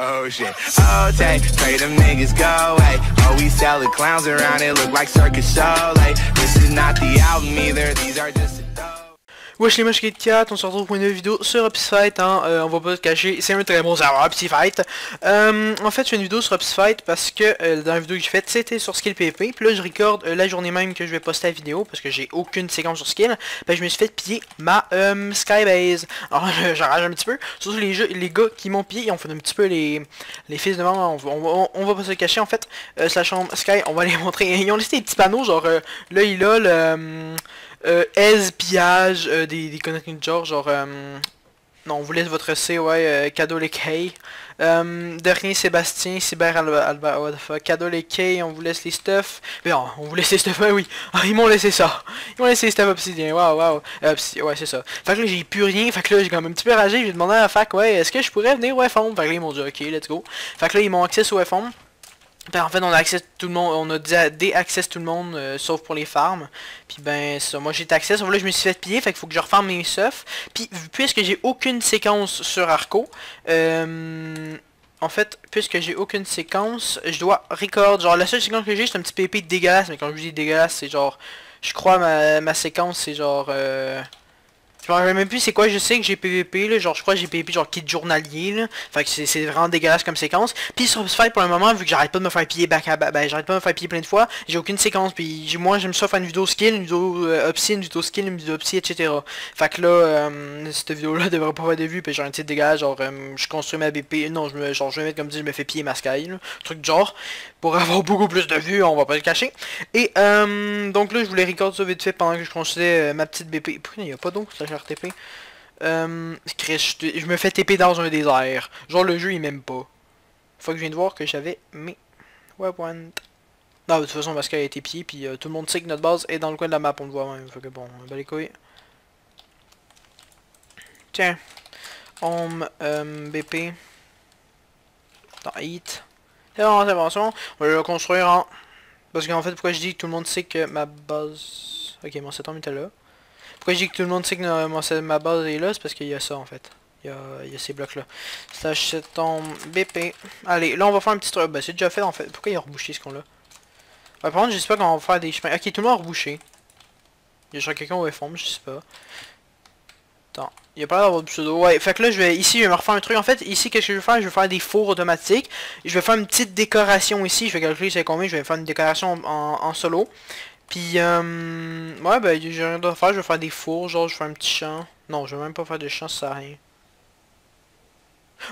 Oh shit, oh take, pray them niggas go away. Oh, we sell the clowns around, it look like circus show. Like, this is not the album either, these are just a dope. Wesh les moches Kit Kat, on se retrouve pour une nouvelle vidéo sur Obsifight, hein, on va pas se cacher, c'est un très bon serveur Obsifight. En fait je fais une vidéo sur Obsifight parce que la dernière vidéo que j'ai faite c'était sur Skill PvP. Puis là je recorde la journée même que je vais poster la vidéo parce que j'ai aucune séquence sur Skill. Ben, je me suis fait piller ma Sky Base. Alors j'en rage un petit peu, surtout les gars qui m'ont pillé, on fait un petit peu les fils de maman, on va pas se cacher en fait. Slash Sky, on va les montrer, ils ont laissé des petits panneaux genre là il a le... aise, pillage, des connexions de genre, non, on vous laisse votre C, ouais, cadeau les K. Dernier Sébastien, Cyber Alba, what the fuck, cadeau les K, on vous laisse les stuff. Mais non, on vous laisse les stuff, mais oui, ah, ils m'ont laissé ça. Ils m'ont laissé les stuff obsidiens, waouh, waouh. Ouais, c'est ça. Fait que là, j'ai plus rien, fait que là, j'ai quand même un petit peu ragé, j'ai demandé à la fac, ouais, est-ce que je pourrais venir au FOM? Fait que là, ils m'ont dit, ok, let's go. Fait que là, ils m'ont accès au FOM. Ben, en fait on a accès tout le monde, on a dé-access tout le monde sauf pour les farms. Puis ben ça, moi j'ai accès, sauf là je me suis fait piller, fait qu'il faut que je refarme mes stuff. Puis puisque j'ai aucune séquence sur Arco, en fait, puisque j'ai aucune séquence, je dois record. Genre la seule séquence que j'ai c'est un petit PP dégueulasse, mais quand je dis dégueulasse c'est genre, je crois ma séquence c'est genre... je me rappelle même plus c'est quoi, je sais que j'ai PVP là, genre je crois que j'ai PVP genre kit journalier là. Fait que c'est vraiment dégueulasse comme séquence. Puis sur Obsifight pour le moment, vu que j'arrête pas de me faire piller back à back, ben j'arrête pas de me faire piller plein de fois, j'ai aucune séquence. Puis moi j'aime ça faire une vidéo skill, une vidéo obscene, une vidéo skill, une vidéo obscene, etc. Fait que là, cette vidéo là devrait pas avoir de vues, puis genre un petit dégage, genre je construis ma BP, non genre je vais mettre comme dit, je me fais piller ma Sky, là, truc genre, pour avoir beaucoup plus de vues, on va pas le cacher. Et donc là je voulais record ça vite fait pendant que je construisais ma petite BP. Pourquoi il n'y a pas donc ça? RTP. Je me fais TP dans un désert. Genre le jeu il m'aime pas. Faut que je viens de voir que j'avais mes webpoints. Non de toute façon parce qu'elle a été pillée puis tout le monde sait que notre base est dans le coin de la map, on le voit même. Fait que bon, ben les couilles. Tiens. Home BP. Dans Heat. C'est bon, on va le construire en. Parce qu'en fait pourquoi je dis que tout le monde sait que ma base. Ok mon setup était là. Pourquoi je dis que tout le monde sait que ma base est là, c'est parce qu'il y a ça en fait. Il y a ces blocs là. Slash c'est ton BP. Allez, là on va faire un petit truc. Ben c'est déjà fait en fait. Pourquoi il a rebouché ce qu'on a? Ouais, par contre, je sais pas qu'on va faire des chemins. Ok, tout le monde a rebouché. Il y a genre quelqu'un au FOM, je sais pas. Attends, il n'y a pas l'air d'avoir de pseudo. Ouais, fait que là, je vais refaire un truc. En fait, ici, qu'est-ce que je vais faire? Je vais faire des fours automatiques. Je vais faire une petite décoration ici. Je vais calculer c'est combien. Je vais faire une décoration en solo. Puis, ouais, ben, j'ai rien à faire, je vais faire des fours, genre, je vais faire un petit champ. Non, je vais même pas faire de champ, ça sert à rien.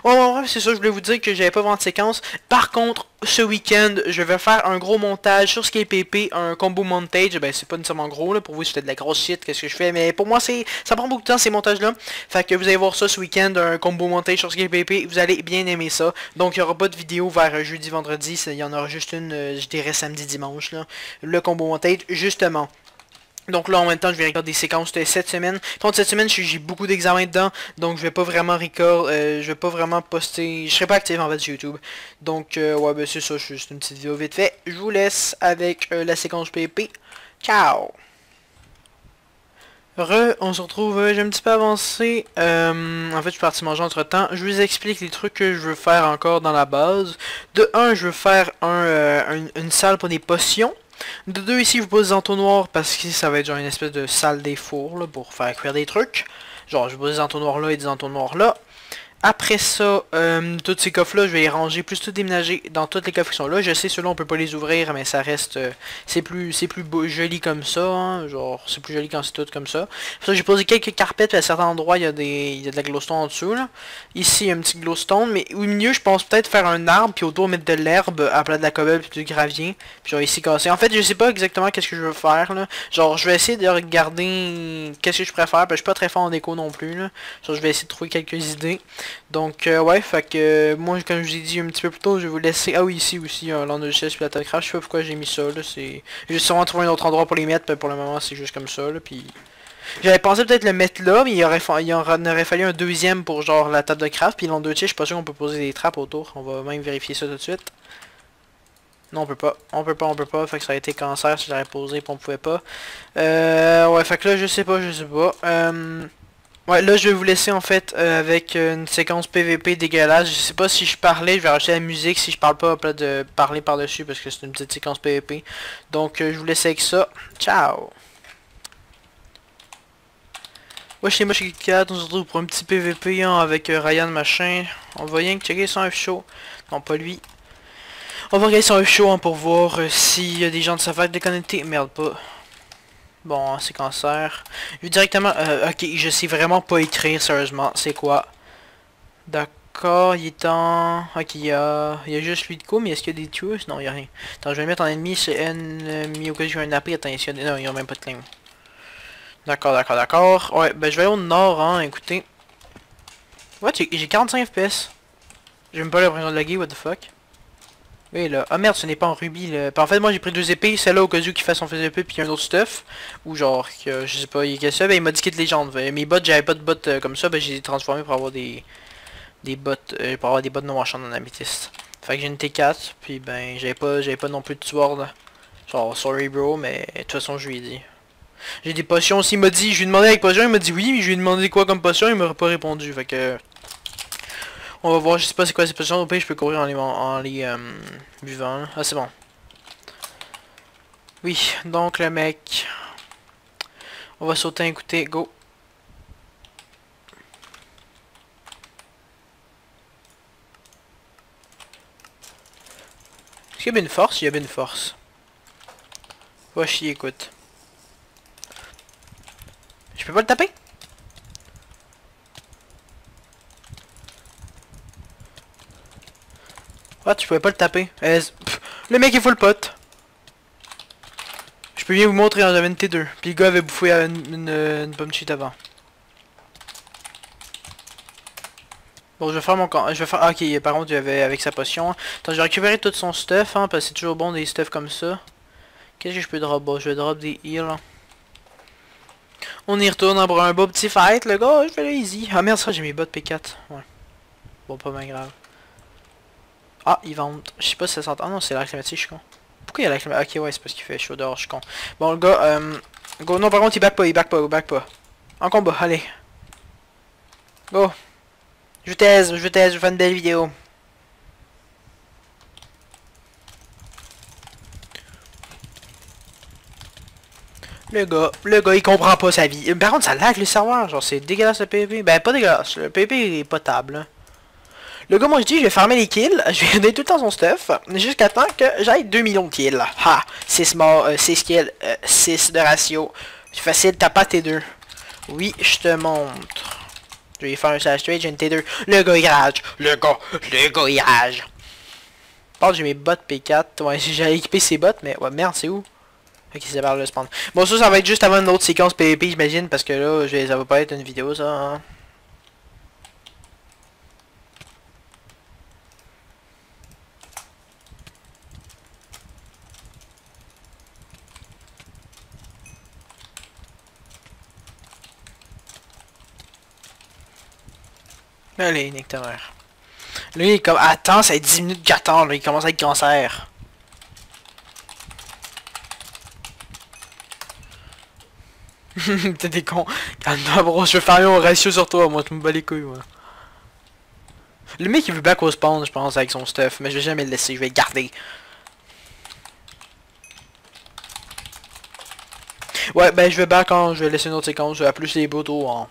Ouais, c'est ça, je voulais vous dire que j'avais pas vraiment de séquence. Par contre, ce week-end, je vais faire un gros montage sur SKY PvP, un combo montage. Ben, c'est pas nécessairement gros, là, pour vous, c'était de la grosse shit, qu'est-ce que je fais. Mais pour moi, ça prend beaucoup de temps, ces montages-là. Fait que vous allez voir ça ce week-end, un combo montage sur SKY PvP, vous allez bien aimer ça. Donc, il n'y aura pas de vidéo vers jeudi, vendredi, il y en aura juste une, je dirais samedi, dimanche, là. Le combo montage, justement. Donc là en même temps je vais regarder des séquences de cette semaine. Contre cette semaine j'ai beaucoup d'examens dedans. Donc je vais pas vraiment record, je vais pas vraiment poster. Je serai pas actif en fait sur YouTube. Donc ouais ben c'est ça, c'est juste une petite vidéo vite fait. Je vous laisse avec la séquence PvP. Ciao! On se retrouve, j'ai un petit peu avancé, en fait je suis parti manger entre temps, je vous explique les trucs que je veux faire encore dans la base. De 1, je veux faire une salle pour des potions. De 2, ici je vous pose des entonnoirs parce que ça va être genre une espèce de salle des fours là, pour faire cuire des trucs. Genre je vous pose des entonnoirs là et des entonnoirs là. Après ça, tous ces coffres là je vais les ranger, plus tout déménager dans toutes les coffres qui sont là. Je sais ceux-là on peut pas les ouvrir mais ça reste, c'est plus beau, joli comme ça, hein, genre c'est plus joli quand c'est tout comme ça. Pour ça j'ai posé quelques carpettes, à certains endroits il y a de la glowstone en dessous là. Ici il y a un petit glowstone, mais au milieu je pense peut-être faire un arbre puis autour mettre de l'herbe à plat de la cobble puis du gravier. Puis genre ici casser. En fait je sais pas exactement qu'est-ce que je veux faire là. Genre je vais essayer de regarder qu'est-ce que je préfère, parce que je suis pas très fort en déco non plus là. Genre je vais essayer de trouver quelques idées. Donc ouais, fait que moi comme je vous ai dit un petit peu plus tôt, je vais vous laisser. Ah oui, ici aussi un land de chest puis la tacraft, je sais pas pourquoi j'ai mis ça là, c'est. J'ai sûrement trouvé un autre endroit pour les mettre, mais pour le moment c'est juste comme ça là, puis. J'avais pensé peut-être le mettre là, mais il aurait fallu un deuxième pour genre la table de craft, puis land de chest, je suis pas sûr qu'on peut poser des trappes autour, on va même vérifier ça tout de suite. Non on peut pas, fait que ça a été cancer si j'avais posé puis on pouvait pas. Ouais, fait que là je sais pas. Ouais, là je vais vous laisser en fait avec une séquence PVP dégueulasse. Je sais pas si je parlais, je vais rajouter la musique. Si je parle pas, hop là, de parler par dessus parce que c'est une petite séquence PVP. Donc je vous laisse avec ça. Ciao. Wesh les moches Geekcats, on se retrouve pour un petit PVP hein, avec Ryan machin. On va rien que checker son F-Show. Non pas lui. On va regarder son F-Show hein, pour voir s'il y a des gens de sa fac déconnectés. Merde pas. Bon, c'est cancer. Je vais directement... ok, je sais vraiment pas écrire, sérieusement. C'est quoi? D'accord, il est en... Ok, il y a juste lui de quoi, mais est-ce qu'il y a des tueurs? Non, il y a rien. Attends, je vais le mettre en ennemi, c'est ennemi au cas où j'ai un appel. Attends, il y a des... Non, il n'y a même pas de claim. D'accord, d'accord, d'accord. Ouais, ben je vais aller au nord, hein, écoutez. What? J'ai 45 FPS. J'ai même pas l'impression de laguer, what the fuck? Oui là, ah merde, ce n'est pas en rubis là. En fait moi j'ai pris deux épées, celle-là au cas où qu'il fasse son fils d'épée puis un autre stuff. Ou genre, je sais pas, il y a ça, ben il m'a dit qu'il y a de légende. Mes bots, j'avais pas de bots comme ça, ben j'ai transformé pour avoir des bots, pour avoir des bots non marchandes en améthyste. Fait que j'ai une T4, puis ben j'avais pas non plus de tueur là. Genre, sorry bro, mais de toute façon je lui ai dit. J'ai des potions aussi, il m'a dit, je lui ai demandé avec potion, il m'a dit oui, mais je lui ai demandé quoi comme potion, il m'aurait pas répondu, fait que... On va voir, je sais pas c'est quoi ces positions, au pire je peux courir en les buvant. Ah c'est bon. Oui, donc le mec. On va sauter, écoutez, go. Est-ce qu'il y a bien une force? Il y a bien une force. Va chier, écoute. Je peux pas le taper? Ah, tu pouvais pas le taper. Le mec est full pote. Je peux bien vous montrer, j'avais une T2. Puis le gars avait bouffé une bombe cheat avant. Bon, je vais faire mon camp. Je vais faire... Ah, ok, par contre, il avait avec sa potion. Attends, j'ai récupéré tout son stuff, hein, parce que c'est toujours bon des stuff comme ça. Qu'est-ce que je peux drop? Bon, je vais drop des heals. Hein. On y retourne hein, pour un beau petit fight, le gars. Je vais aller easy. Ah merde, ça, j'ai mes bots P4. Ouais. Bon, pas mal grave. Ah, ils vendent. Je sais pas si ça s'entend. Ah non, c'est la climatique, je suis con. Pourquoi il y a la climatique? Ok, ouais, c'est parce qu'il fait chaud dehors, je suis con. Bon, le gars, go. Non, par contre, il back pas. En combat, allez. Go. Je fais une belle vidéo. Le gars, il comprend pas sa vie. Par contre, ça lag le serveur, genre, c'est dégueulasse le PvP. Ben, pas dégueulasse. Le PvP est potable, hein. Le gars, moi je dis, je vais farmer les kills, je vais donner tout le temps son stuff, jusqu'à temps que j'aille 2 millions de kills. Ha! 6 morts, 6 kills, 6 de ratio. C'est facile, t'as pas T2. Oui, je te montre. Je vais faire un slash trade, j'ai une T2. Le gars, il rage. Le gars, il rage. Je pense que j'ai mes bots P4. Ouais, j'ai équipé ses bots, mais ouais, merde, c'est où? Ok, c'est par le spawn. Bon, ça va être juste avant une autre séquence PvP, j'imagine, parce que là, ça va pas être une vidéo, ça, hein. Allez, nique ta mère. Lui, il est comme... Attends, ça fait 10 minutes j'attends, là. Il commence à être cancer. T'es des cons. Calme-toi, bro. Je vais faire un ratio sur toi. Moi, tu me bats les couilles, moi. Le mec, il veut back au spawn, je pense, avec son stuff. Mais je vais jamais le laisser. Je vais le garder. Ouais, ben, je vais back quand je vais laisser une autre séquence. Je vais appeler les boutons en...